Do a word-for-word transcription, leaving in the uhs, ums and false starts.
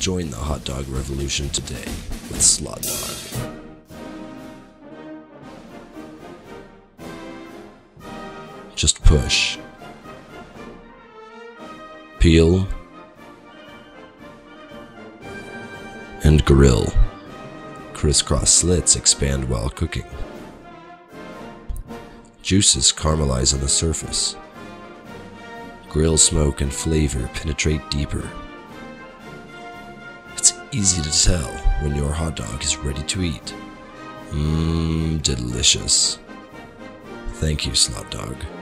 Join the hot dog revolution today with SLOTDOG. Just push, peel, and grill. Crisscross slits expand while cooking. Juices caramelize on the surface. Grill smoke and flavor penetrate deeper. It's easy to tell when your hot dog is ready to eat. Mmm, delicious. Thank you, SLOTDOG.